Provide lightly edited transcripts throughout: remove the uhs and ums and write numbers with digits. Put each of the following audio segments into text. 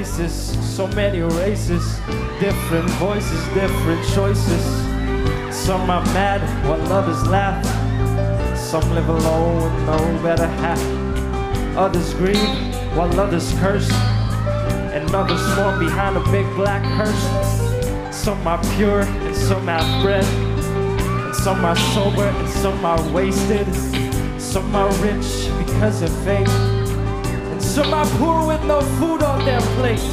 faces, so many races, different voices, different choices. Some are mad while others laugh. Some live alone with no better half. Others grieve while others curse, and others mourn behind a big black hearse. Some are pure and some have bread, and some are sober and some are wasted. Some are rich because of fate, and some are poor with no food on their plate.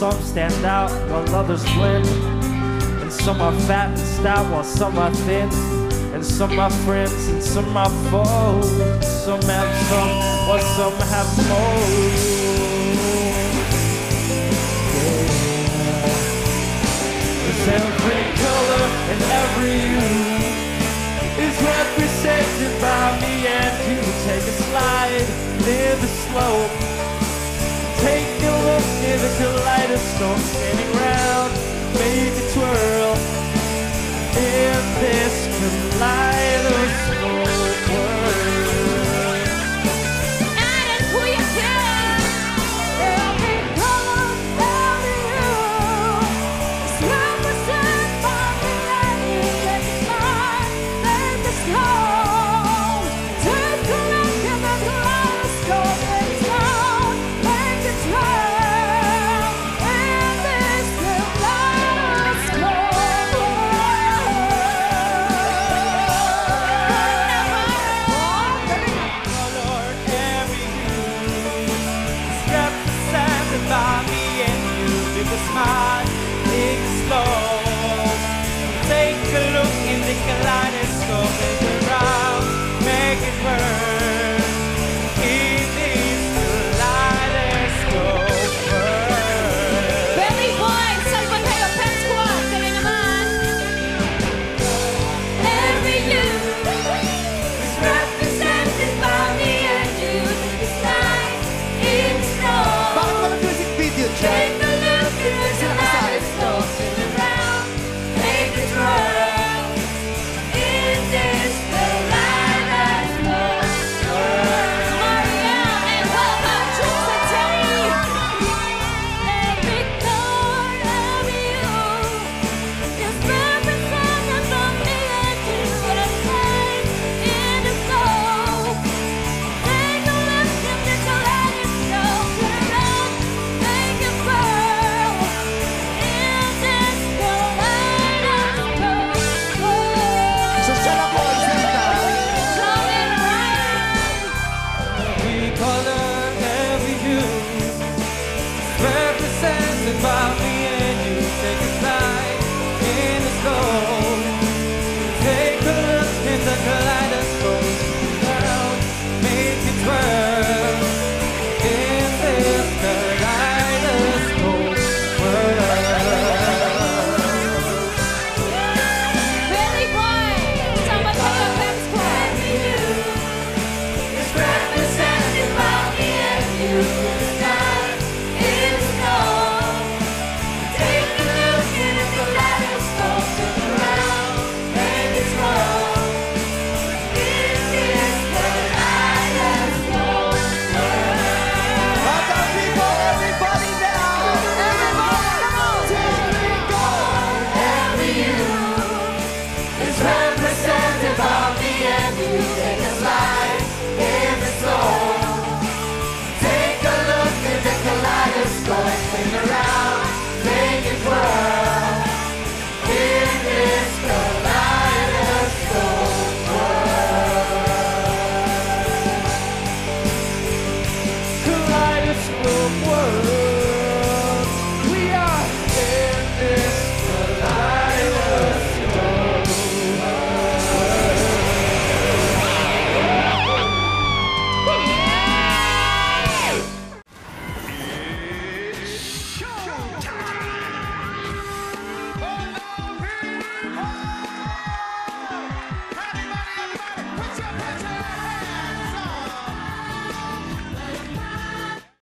Some stand out while others blend, and some are fat and stout while some are thin. And some are friends and some are foes. Some have some while some have most. Yeah. There's every color and every hue is represented by me and you. Take a slide, live a slope. Take a look near the kaleidoscope, standing round.